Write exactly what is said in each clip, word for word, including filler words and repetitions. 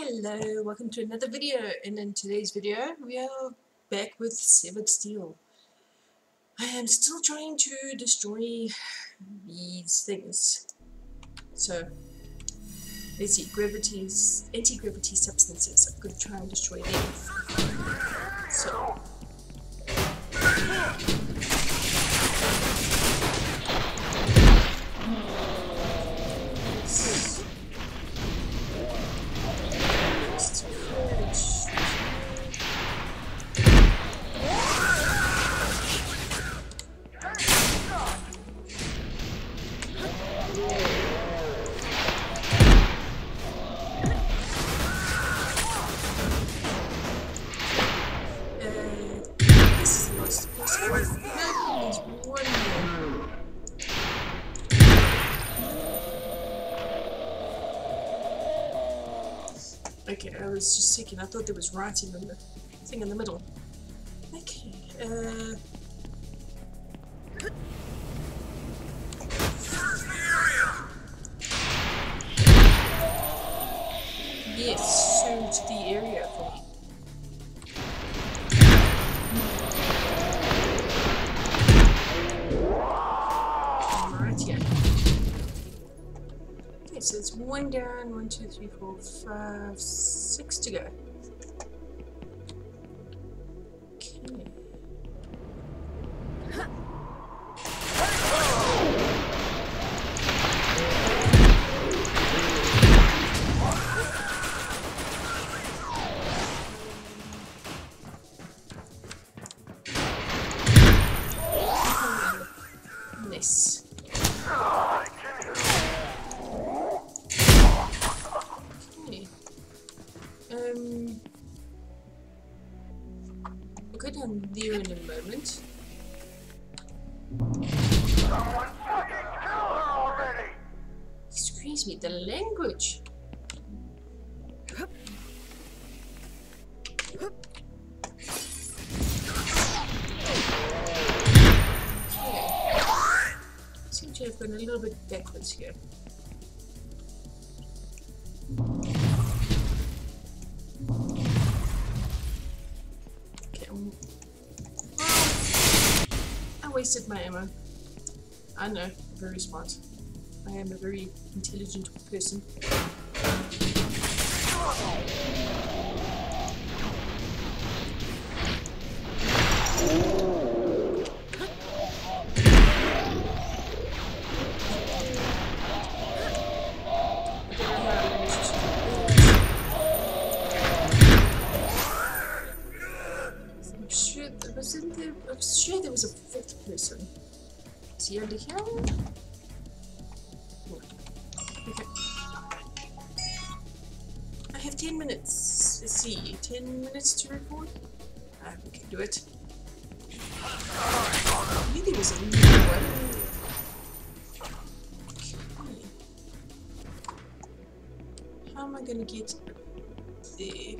Hello, welcome to another video, and in today's video we are back with Severed Steel. I am still trying to destroy these things. So let's see, gravity's anti-gravity substances. I'm gonna try and destroy them. So okay, I was just thinking, I thought there was writing on the thing in the middle. Okay, uh... yes, search the area for me. So it's one down, one, two, three, four, five, six to go. Okay. Um, we'll go down there in a moment. Someone fucking kill her already! Excuse me, the language. Hup. Hup. Okay. I seem to have gone a little bit backwards here. I wasted my ammo. I know, very smart. I am a very intelligent person. I'm sure there was a fifth person. Is he under here? Okay. I have ten minutes. Let's see, ten minutes to record? Ah, we can do it. I knew there was a new one. Okay. How am I gonna get there?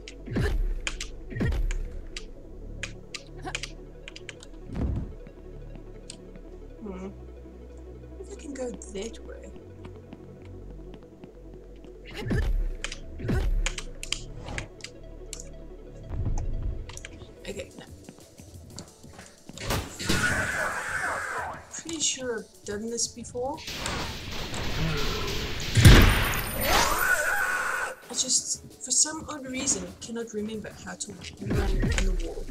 Go that way. Okay, no. Pretty sure I've done this before. I just, for some odd reason, cannot remember how to run on the wall.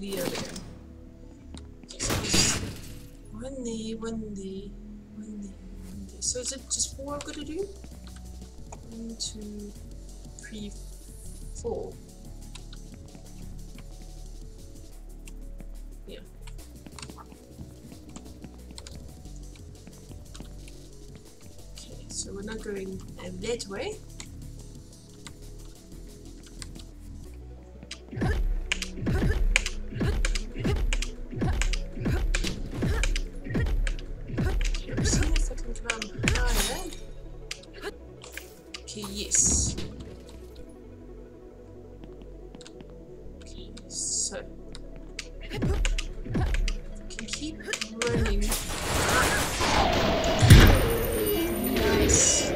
The other. So one there, one there, one there, one there. So is it just four I've got to do? One, two, three, four. Yeah. Okay, so we're not going uh, that way. Okay, yes. Okay, so we can keep running. Nice. I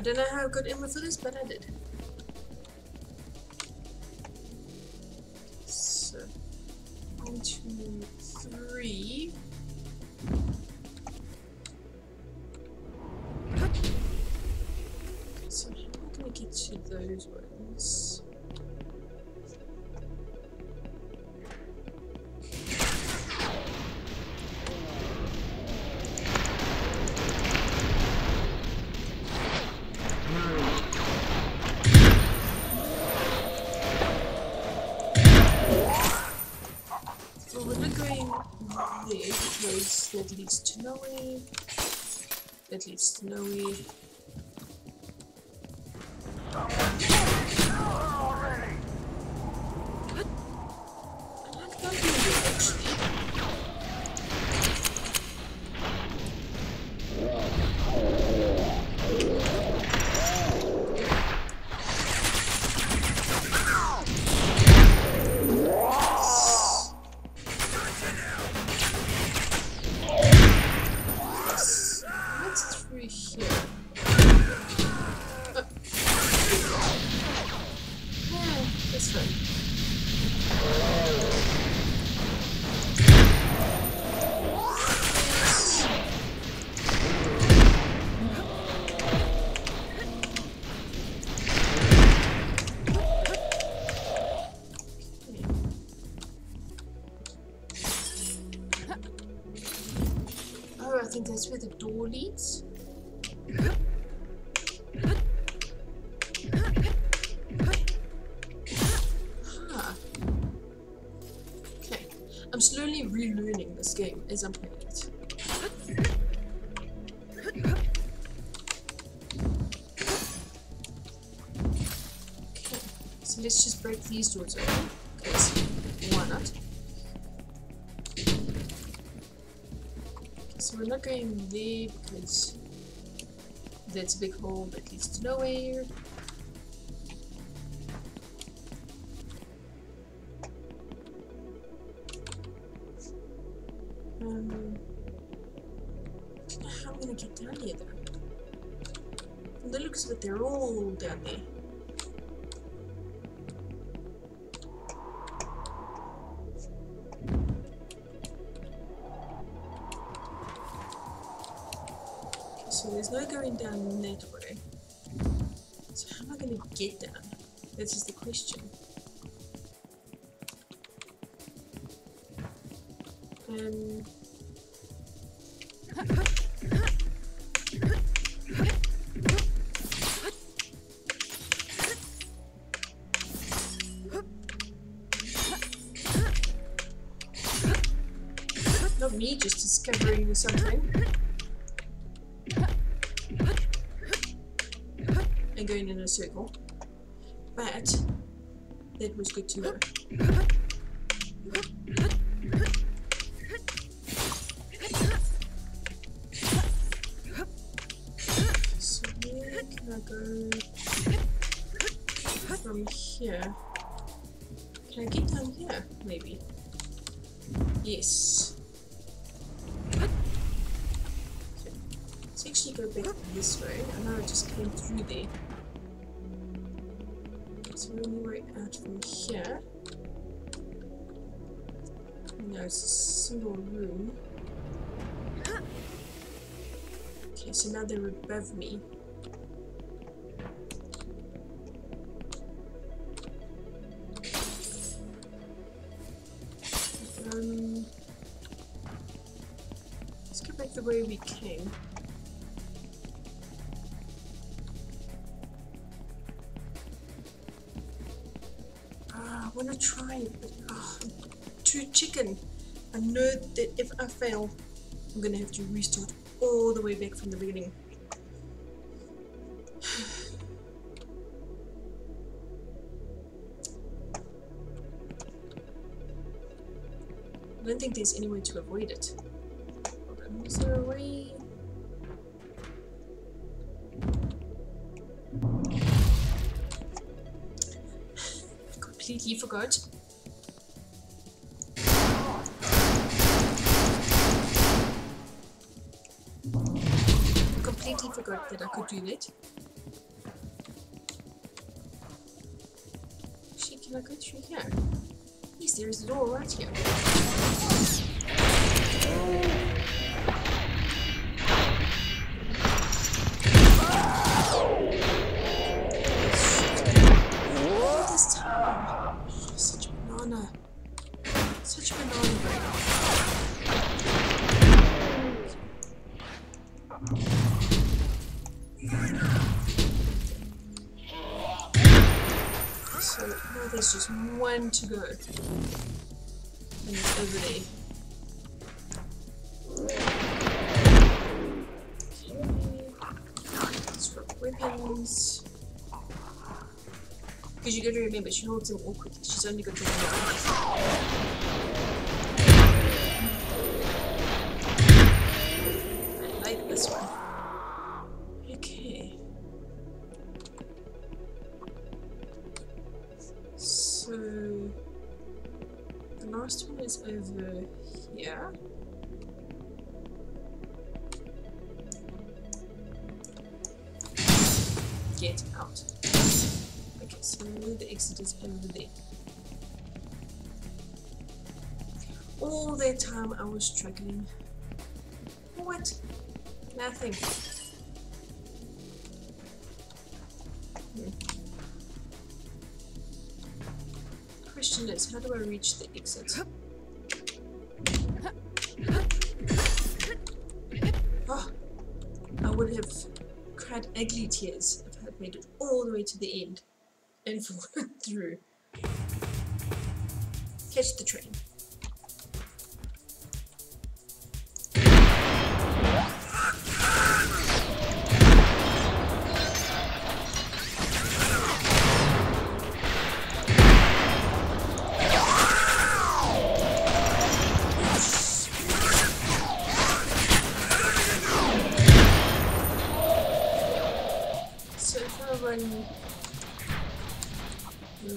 don't know how good it was for this, but I did. So one, two, three. So how can I get to those ones? Well, we're not going there because that leads to nowhere. That leads to nowhere. I think that's where the door leads. Huh. Okay, I'm slowly relearning this game as I'm playing it. Okay, so let's just break these doors open, because why not? So we're not going there because that's a big hole that leads to nowhere. Um, I don't know how I'm gonna get down here though. From the looks of it, they're all down there. So there's no going down that way. So how am I going to get down? This is the question. Um. Not me, just discovering something. Going in a circle, but that was good to know. So where can I go from here? Can I get down here? Maybe. Yes. Okay. Let's actually go back this way. I know I just came through there. So we're on the way out from here. No, it's a single room. Okay, so now they're above me. Um, let's go back the way we came. I want to try it, but oh, I'm too chicken. I know that if I fail, I'm going to have to restart all the way back from the beginning. I don't think there's any way to avoid it. Hold on, is there a way? I completely forgot. I completely forgot that I could do that. Shit, can I go through here? Yes, there is a door right here. Oh, this time. Oh, such a banana. Such a banana right now. So, now there's just one to go. And it's over there. Weapons. Because you gotta remember, she holds them awkwardly. She's only got to one arm. I like this one. Okay. So the last one is over here. Get out. Okay, so the exit is over there. All that time I was struggling. What? Nothing. Hmm. Question is, how do I reach the exit? Oh, I would have cried ugly tears. Made it all the way to the end and forward through. Catch the train.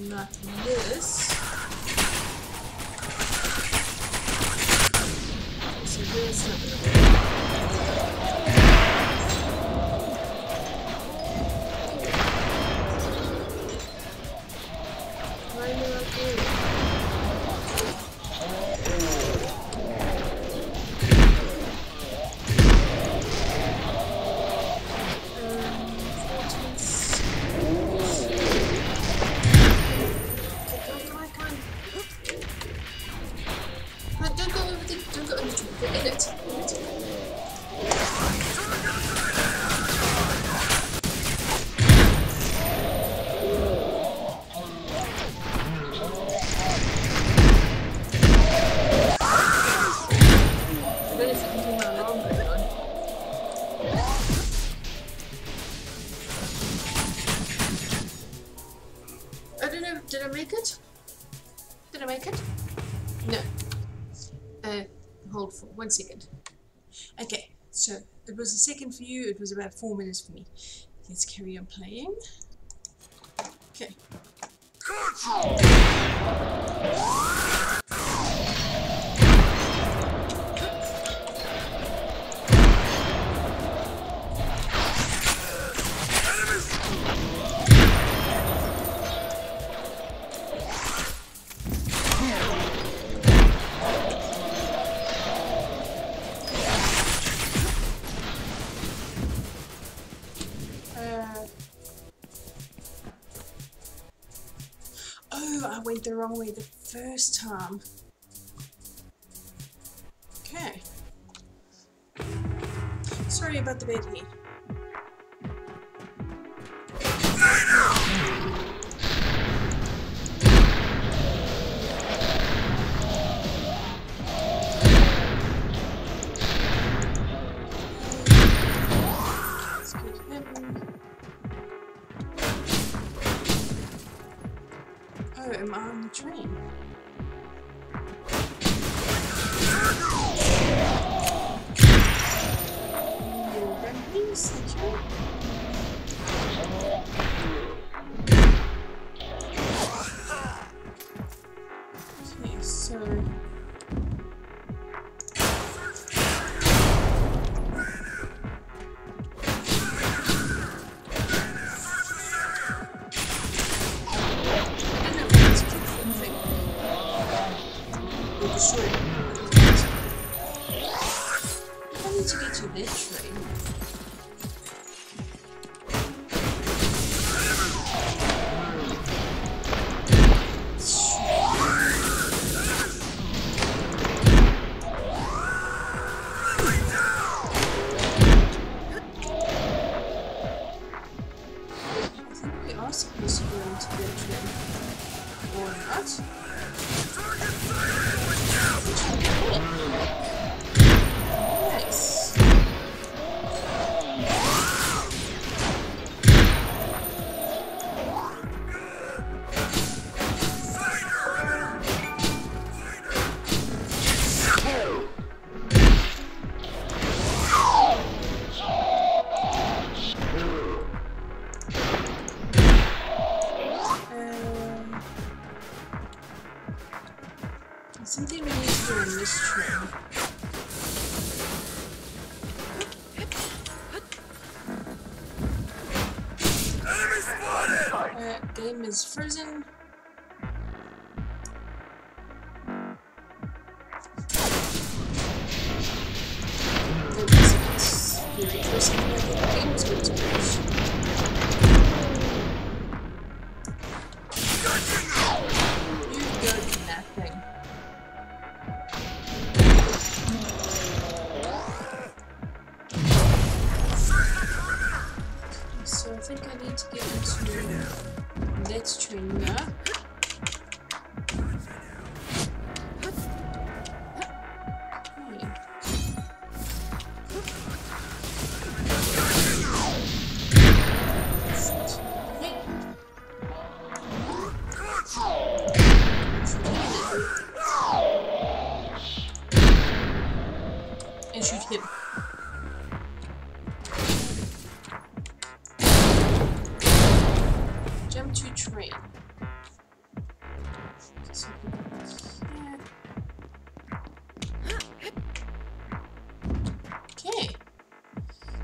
Not this. Okay, so there's not gonna work. Why do I do it? One second. Okay, so it was a second for you, it was about four minutes for me. Let's carry on playing. Okay. Went the wrong way the first time. Okay. Sorry about the bed here. Am I on the train? sir. Is frozen.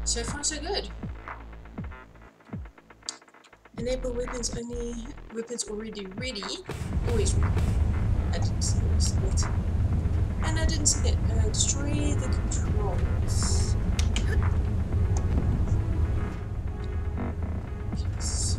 So far, so good. Enable weapons only. Weapons already ready. Always ready. I didn't see that. And I didn't see that. Uh, destroy the controls. Okay, so.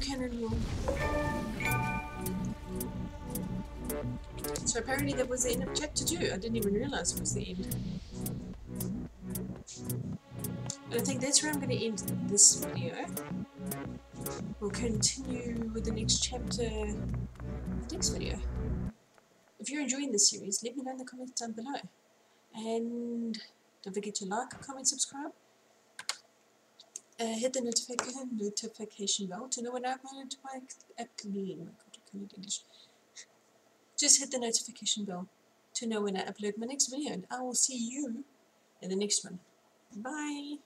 cannonball. So apparently that was the end of chapter two. I didn't even realise it was the end. But I think that's where I'm going to end this video. We'll continue with the next chapter in the next video. If you're enjoying this series, let me know in the comments down below. And don't forget to like, comment, subscribe. Uh, hit the notification notification bell to know when I upload my upcoming. Just hit the notification bell to know when I upload my next video, and I will see you in the next one. Bye!